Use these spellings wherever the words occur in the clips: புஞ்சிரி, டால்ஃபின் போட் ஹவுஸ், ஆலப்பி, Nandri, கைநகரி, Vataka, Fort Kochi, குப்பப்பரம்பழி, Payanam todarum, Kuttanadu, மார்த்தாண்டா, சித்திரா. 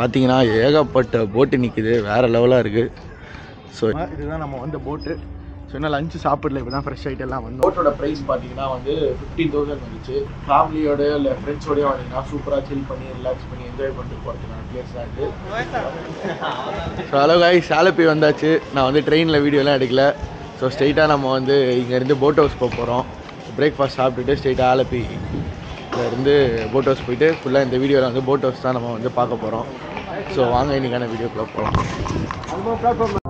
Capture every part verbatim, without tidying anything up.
பார்த்தீங்கன்னா ஏகப்பட்ட போட்டு நிற்கிது, வேறு லெவலாக இருக்குது. ஸோ இதுதான் நம்ம வந்த போட்டு. ஸோ இன்னும் லஞ்சு சாப்பிடல, இப்போ தான் ஃப்ரெஷ் ஆகிட்டு எல்லாம் வந்து. போட்டோட ப்ரைஸ் பார்த்தீங்கன்னா வந்து ஃபிஃப்டீன் தௌசண்ட் வந்துச்சு. ஃபேமிலியோட இல்லை ஃப்ரெண்ட்ஸோடய வந்தீங்கன்னா சூப்பராக சில் பண்ணி ரிலாக்ஸ் பண்ணி என்ஜாய் பண்ணிட்டு போகிறதுக்கான பிளேஸ் தான் இருக்குது. ஸோ ஹலோ காய்ஸ், ஆலப்பி வந்தாச்சு. நான் வந்து ட்ரெயினில் வீடியோலாம் எடுக்கல. ஸோ ஸ்ட்ரெயிட்டாக நம்ம வந்து இங்கேருந்து போட் ஹவுஸ் போக போகிறோம். பிரேக்ஃபாஸ்ட் சாப்பிட்டுட்டு ஸ்ட்ரெயிட்டாக ஆலப்பி இருந்து போட் ஹவுஸ் போயிட்டு ஃபுல்லாக இந்த வீடியோவில் வந்து போட் ஹவுஸ் தான் நம்ம வந்து பார்க்க போகிறோம். ஸோ வாங்க இன்றைக்கான வீடியோக்குள்ளே போகலாம்.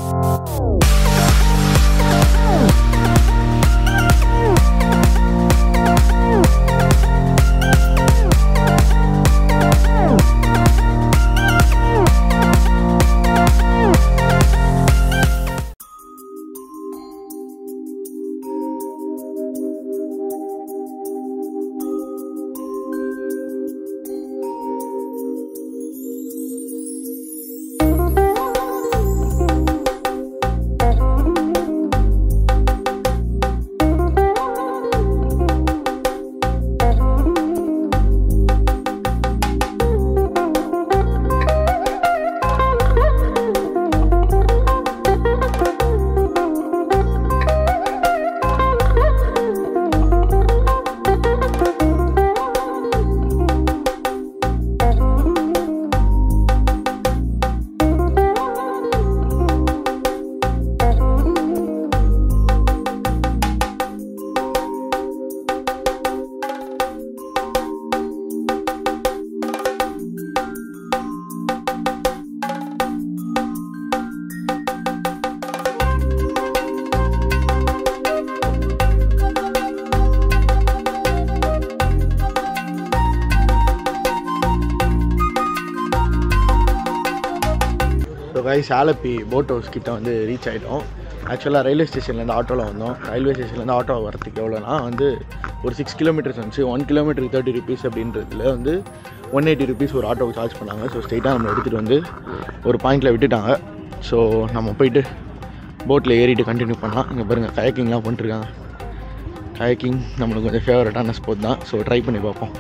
கைஸ் ஆலப்பி போட் ஹவுஸ் கிட்ட வந்து ரீச் ஆகிட்டோம். ஆக்சுவலாக ரயில்வே ஸ்டேஷன்லேருந்து ஆட்டோவில் வந்தோம். ரயில்வே ஸ்டேஷன்லேருந்து ஆட்டோ வரத்துக்கு எவ்வளோனா வந்து ஒரு சிக்ஸ் கிலோமீட்டர்ஸ் வந்துச்சு. ஒன் கிலோமீட்டருக்கு தேர்ட்டி ருபீஸ் அப்படின்றதுல வந்து ஒன் எயிட்டி ருபீஸ் ஒரு ஆட்டோவுக்கு சார்ஜ் பண்ணாங்க. ஸோ ஸ்ட்ரெயிட்டாக நம்ம எடுத்துகிட்டு வந்து ஒரு பாயிண்டில் விட்டுட்டாங்க. ஸோ நம்ம போயிட்டு போட்டில் ஏறிட்டு கண்டினியூ பண்ணலாம். இங்கே பாருங்கள் கயக்கிங்லாம் பண்ணிட்டுருக்காங்க. கயக்கிங் நம்மளுக்கு கொஞ்சம் ஃபேவரட்டான ஸ்போர்ட் தான். ஸோ ட்ரை பண்ணி பார்ப்போம்.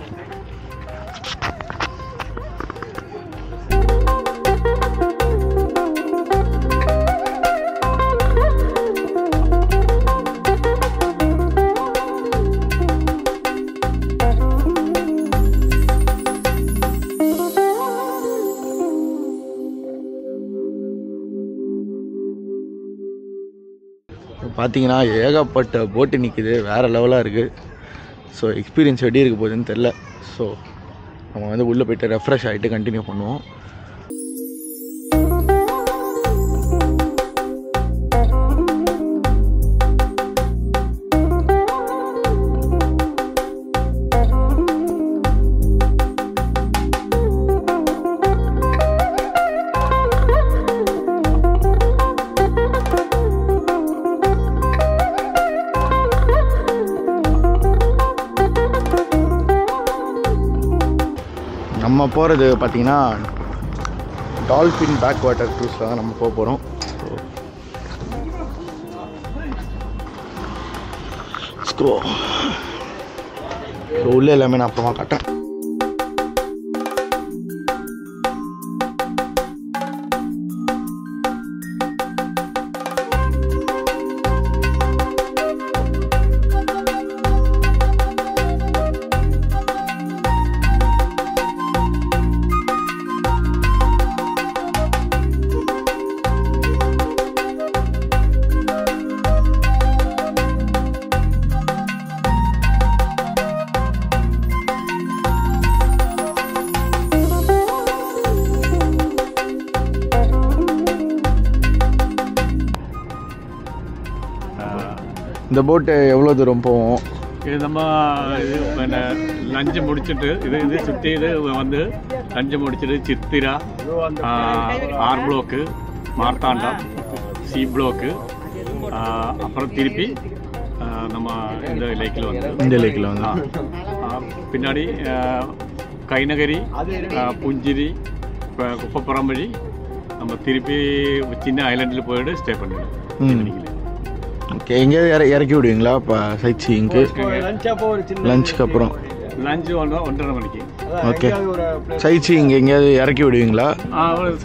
பார்த்தீங்கன்னா ஏகப்பட்ட போட்டு நிற்கிது, வேறு லெவலாக இருக்குது. ஸோ எக்ஸ்பீரியன்ஸ் எப்படி இருக்க போகுதுன்னு தெரில. ஸோ நம்ம வந்து உள்ளே போய்ட்டு ரெஃப்ரெஷ் ஆகிட்டு கண்டினியூ பண்ணுவோம். நம்ம போகிறது பார்த்திங்கன்னா டால்ஃபின் பேக்வாட்டர் க்ரூஸில் தான் நம்ம போக போகிறோம். ஸோ உள்ளே எல்லாமே நான் அப்புறமா காட்டேன். இந்த போட்டு எவ்வளோ தூரம் போவோம்? இது நம்ம லஞ்சு முடிச்சுட்டு இது இது சுற்றி இது வந்து லஞ்சு முடிச்சுட்டு சித்திரா R block, மார்த்தாண்டா C block, அப்புறம் திருப்பி நம்ம இந்த லேக்கில் வந்து இந்த லேக்கில் வந்தோம். பின்னாடி கைநகரி, புஞ்சிரி, குப்பப்பரம்பழி, நம்ம திருப்பி சின்ன ஐலாண்டில் போயிட்டு ஸ்டே பண்ணிடலாம். ஓகே, எங்கேயாவது இற இறக்கி விடுவீங்களா இப்போ சைட் சீயிங்க்கு? லஞ்சுக்கு அப்புறம் லஞ்சு ஒன்றரை மணிக்கு ஓகே. சைட் சீ இங்க எங்கயாவது இறக்கி விடுவீங்களா?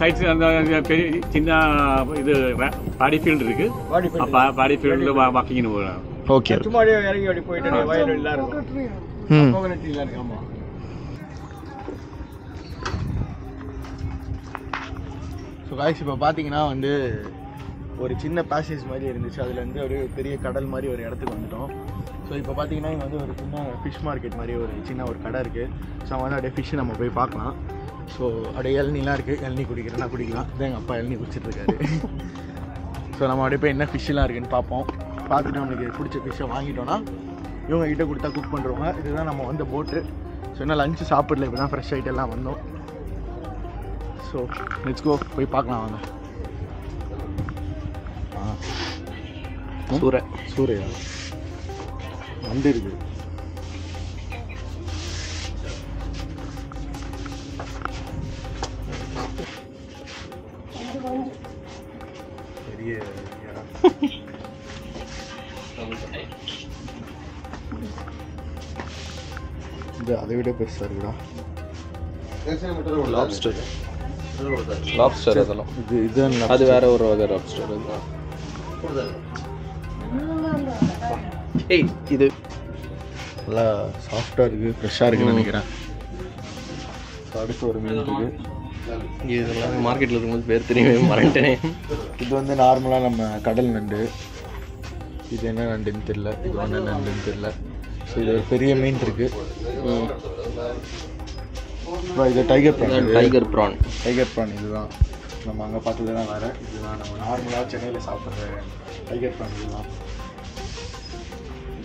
சைட் அந்த பெரிய சின்ன இது பாடி ஃபீல்ட் இருக்கு. பாடி ஃபீல்ட்ல வாக்கிங் போறோம். ஓகே. சும்மா இறங்கி ஓடி போயிட்டே வயல் எல்லாம் இருக்கு. ம். கோகனட் எல்லாம் இருக்கு. ஆமா. சோ गाइस இப்போ பாத்தீங்கன்னா வந்து ஒரு சின்ன பாசேஜ் மாதிரி இருந்துச்சு. அதுல இருந்து ஒரு பெரிய கடல் மாதிரி ஒரு இடத்துக்கு வந்துட்டோம். ஸோ இப்போ பார்த்தீங்கன்னா இங்கே வந்து ஒரு சின்ன ஃபிஷ் மார்க்கெட் மாதிரி ஒரு சின்ன ஒரு கடை இருக்குது. ஸோ அவன் வந்து அப்படியே ஃபிஷ்ஷை நம்ம போய் பார்க்கலாம். ஸோ அப்படியே இளநிலாம் இருக்குது. இளநீ குடிக்கிறேன்னா குடிக்கலாம். இதான் எங்கள் அப்பா இளநீ குடிச்சிட்ருக்காரு. ஸோ நம்ம அப்படியே போய் என்ன ஃபிஷ்ஷெலாம் இருக்குதுன்னு பார்ப்போம். பார்த்துட்டு நம்மளுக்கு பிடிச்ச ஃபிஷ்ஷை வாங்கிட்டோன்னா இவங்க கிட்டே கொடுத்தா குக் பண்ணுறவங்க. இதுதான் நம்ம வந்த போட்டு. ஸோ இன்னும் லஞ்சு சாப்பிடல, இப்போ தான் ஃப்ரெஷ் ஆகிட்டு எல்லாம் வந்தோம். ஸோ லெட்ஸ் கோ, போய் பார்க்கலாம் வாங்க. ஆ சூற சூறையா வந்து இருக்கு. அதை விட பெருசா இருக்குடா. லாப்ஸ்டர் லாப்ஸ்டர் அதெல்லாம் இது இது அது வேற ஒரு வகை லாப்ஸ்டர். ஏய் இது நல்லா சாஃப்டாக இருக்குது, ஃப்ரெஷ்ஷாக இருக்குன்னு நினைக்கிறேன். அடுத்து ஒரு மீன் இருக்குது. இதெல்லாம் மார்க்கெட்டில் இருக்கும்போது பேர் தெரியுமே மறந்துட்டேனே. இது வந்து நார்மலாக நம்ம கடல் நண்டு. இது என்ன நண்டுன்னு தெரில, இது ஒன்று நண்டுன்னு தெரில. ஸோ இது ஒரு பெரிய மீன் இருக்குது. இது tiger prawn. Tiger prawn tiger prawn இதுதான் நம்ம அங்கே பார்த்தது தான் வேறு. இதுதான் நம்ம நார்மலாக சென்னையில் சாப்பிட்ற டைகர் ப்ரான். இதுதான்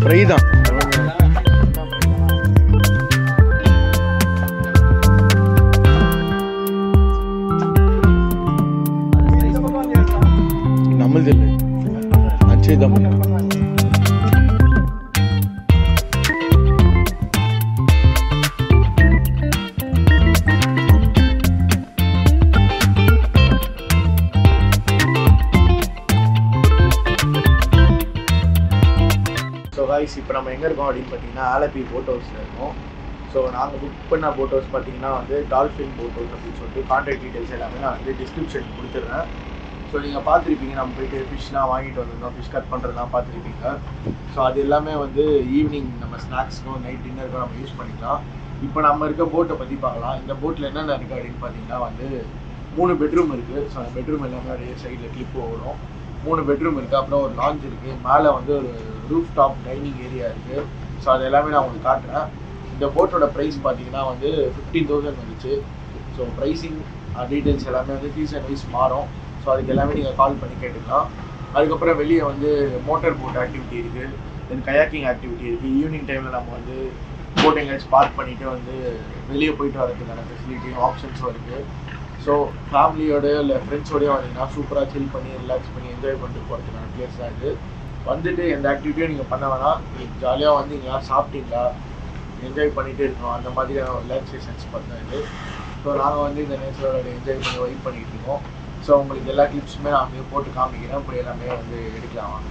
ஃப்ரை தான். நம்மளது இல்லை, அச்சே தான். இப்போ நம்ம எங்கே இருக்கோம் அப்படின்னு பார்த்தீங்கன்னா ஆலப்பி போட் ஹவுஸில் இருக்கோம். ஸோ நாங்கள் புக் பண்ண போட் ஹவுஸ் பார்த்தீங்கன்னா வந்து டால்ஃபின் போட் ஹவுஸ் அப்படின்னு சொல்லிட்டு கான்ட்ராக்ட் டீட்டெயில்ஸ் எல்லாமே நான் வந்து டிஸ்கிரிப்ஷன் கொடுத்துட்றேன். ஸோ நீங்கள் பார்த்துருப்பீங்க, நம்ம போய்ட்டு ஃபிஷ்லாம் வாங்கிட்டு வந்திருந்தோம், ஃபிஷ் கட் பண்ணுறதுலாம் பார்த்துருப்பீங்க. ஸோ அது எல்லாமே வந்து ஈவினிங் நம்ம ஸ்நாக்ஸ்க்கும் நைட் டின்னருக்கும் நம்ம யூஸ் பண்ணிக்கலாம். இப்போ நம்ம இருக்க போட்டை பற்றி பார்க்கலாம். இந்த போட்டில் என்னென்ன இருக்குது அப்படின்னு பார்த்தீங்கன்னா வந்து மூணு பெட்ரூம் இருக்குது. ஸோ அந்த பெட்ரூம் எல்லாமே அப்படியே சைடில் கிளிப்பு வரும். மூணு பெட்ரூம் இருக்குது. அப்புறம் ஒரு லாஞ்ச் இருக்குது. மேலே வந்து ஒரு ரூஃப் டாப் டைனிங் ஏரியா இருக்குது. ஸோ அது எல்லாமே நான் உங்களுக்கு காட்டுறேன். இந்த போட்டோட ப்ரைஸ் பார்த்தீங்கன்னா வந்து ஃபிஃப்டீன் தௌசண்ட் வந்துச்சு. ஸோ ப்ரைஸிங் டீட்டெயில்ஸ் எல்லாமே வந்து சீசன் வைஸ் மாறும். ஸோ அதுக்கு எல்லாமே நீங்கள் கால் பண்ணி கேட்டுக்கலாம். அதுக்கப்புறம் வெளியே வந்து மோட்டர் போட் ஆக்டிவிட்டி இருக்குது. தென் கயாக்கிங் ஆக்டிவிட்டி இருக்குது. ஈவினிங் டைமில் நம்ம வந்து போட் எங்கேயாச்சும் பார்க் பண்ணிவிட்டு வந்து வெளியே போயிட்டு வரதுக்கான ஃபெசிலிட்டியும் ஆப்ஷன்ஸும் இருக்குது. ஸோ ஃபேமிலியோடய இல்லை ஃப்ரெண்ட்ஸோடய வந்தீங்கன்னா சூப்பராக சில் பண்ணி ரிலாக்ஸ் பண்ணி என்ஜாய் பண்ணிட்டு போகிறதுக்கான பிளேஸ் தான் இது. வந்துட்டு எந்த ஆக்டிவிட்டியும் நீங்கள் பண்ண வேணாம். நீங்கள் ஜாலியாக வந்தீங்களா, சாப்பிட்டீங்களா, என்ஜாய் பண்ணிகிட்டே இருக்கணும். அந்த மாதிரியான ரிலாக்ஸேஷன்ஸ் பார்த்தா இது. ஸோ நாங்கள் வந்து இந்த நேச்சரோட என்ஜாய் பண்ணி வைப் பண்ணிகிட்டு இருக்கோம். ஸோ உங்களுக்கு எல்லா கிளிப்ஸுமே நான் அப்படியே போட்டு காமிக்கிறேன். இப்படி எல்லாமே வந்து எடுக்கலாம் வாங்க.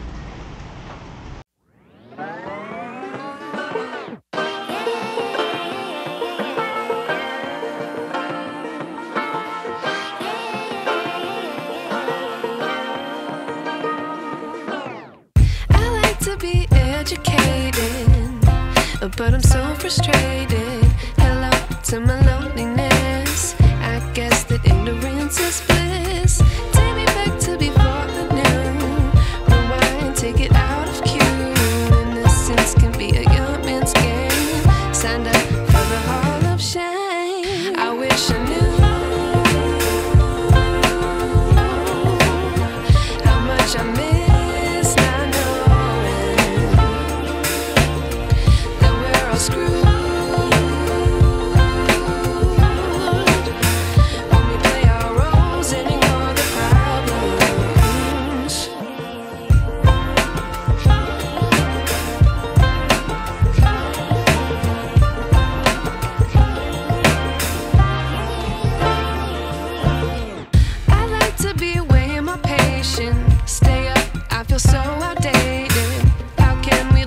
But I'm so frustrated. Hello to my loneliness. I guess that ignorance is bliss. Take me back to before the new. Rewind, take it out of cue. Innocence can be a young man's game. Signed up for the hall of shame. I wish I knew.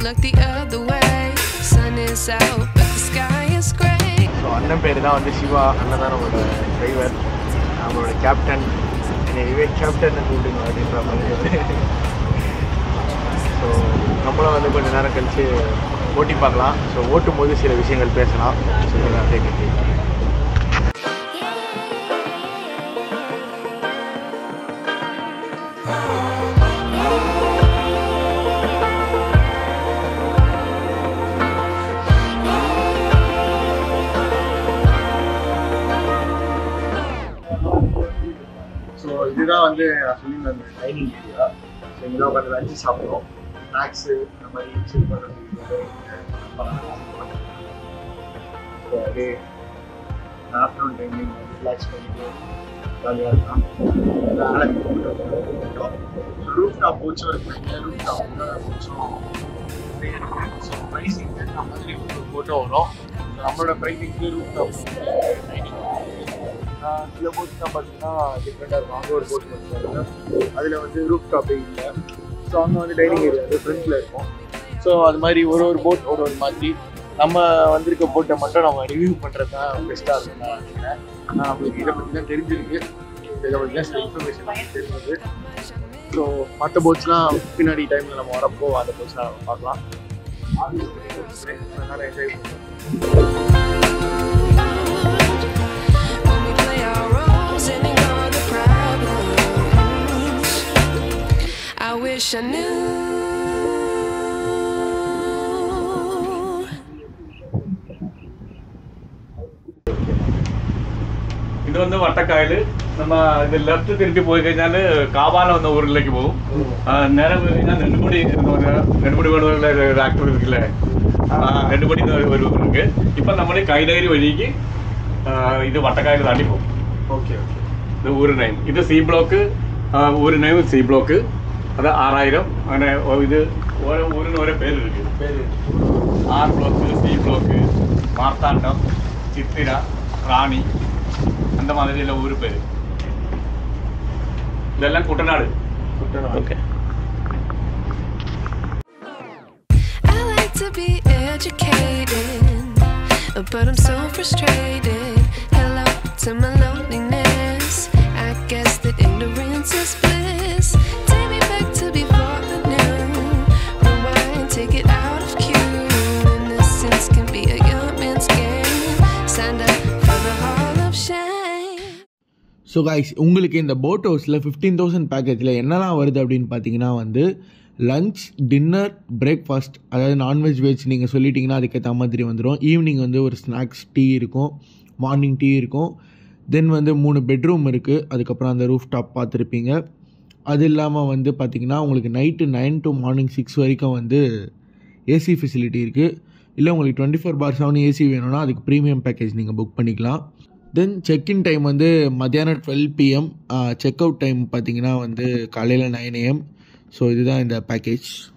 look the other way. Sun is out, but the sky is gray. So, Annan Perida on the Shiva, another driver, our captain, and anyway, captain and holding already from So, Kamala on the Banana Kalche, Voti Pagla, so what to Moses is a single person up, so we're going to take it. So, this is the dining area. So, we have lunch, snacks, and chill. So, today, afternoon time, relax. So, rooftop porch, rooftop porch. So, pricing is a photo. So, pricing is rooftop. Uh, we have different boats. There is rooftop. So, we have dining area. So, we have one boat and one boat. We have review boat. We have We have information. So, we have boats. We have boats. We have I wish I knew. This is Vataka. We left to the Kabana on the world like you. Nobody is active. Nobody is a good guy. This is Vataka. Okay. The Uru name. This is C block. Uru name is C block. That's six thousand and this one name is R block, C block, Marthandam, Chithira, Rani and that's the one name. This is Kuttanadu. Okay. I like to be educated, but I'm so frustrated. Hello to my loneliness. I guess that ignorance is bliss. So guys, உங்களுக்கு இந்த boat houseல fifteen thousand packageல என்னலாம் வருது அப்படினு பாத்தீங்கன்னா வந்து lunch, dinner, breakfast அதாவது non veg veg நீங்க சொல்லிட்டீங்கன்னா அதுக்கு ஏத்த மாதிரி வந்துரும். ஈவினிங் வந்து ஒரு ஸ்நாக்ஸ் டீ இருக்கும், மார்னிங் டீ இருக்கும். தென் வந்து மூணு பெட்ரூம் இருக்கு. அதுக்கு அப்புறம் அந்த ரூஃப்டாப் பாத்துருப்பீங்க. அது இல்லாம வந்து பாத்தீங்கன்னா உங்களுக்கு night nine to morning six வரைக்கும் வந்து ஏசி ஃபெசிலிட்டி இருக்கு. இல்ல உங்களுக்கு twenty-four by seven ஏசி வேணும்னா அதுக்கு பிரீமியம் பேக்கேஜ் நீங்க புக் பண்ணிக்கலாம். Then check-in time is twelve p m uh, check-out time is nine a m So this is the package.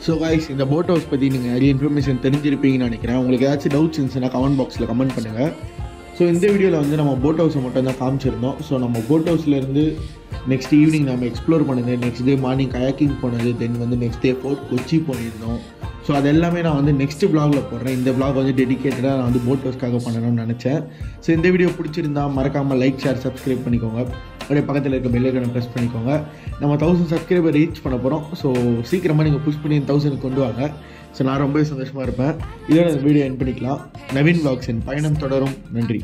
So guys, in the boat house you have information you doubts in the comment box comment. So in this video we have boat house. So we boat house next evening we explore, next day morning kayaking, then next day Fort Kochi. So அதெல்லாம் நான் வந்து next vlogல போறேன். இந்த vlog வந்து dedicated-ஆ நான் வந்து boat houseக்காக பண்ணணும்னு நினைச்சேன். சோ இந்த வீடியோ பிடிச்சிருந்தா மறக்காம like, share, subscribe பண்ணிக்கோங்க. அப்படியே பக்கத்துல இருக்க bell icon-ஐ press பண்ணிக்கோங்க. நம்ம one thousand subscriber reach பண்ண போறோம். சோ சீக்கிரமா நீங்க push பண்ணி one thousand கொண்டு வாங்க. சோ நான் ரொம்பவே சந்தோஷமா இருப்பேன். இதோட இந்த வீடியோ end பண்ணிக்கலாம். நவீன் vlogs-இன் பயணம் தொடரும். நன்றி.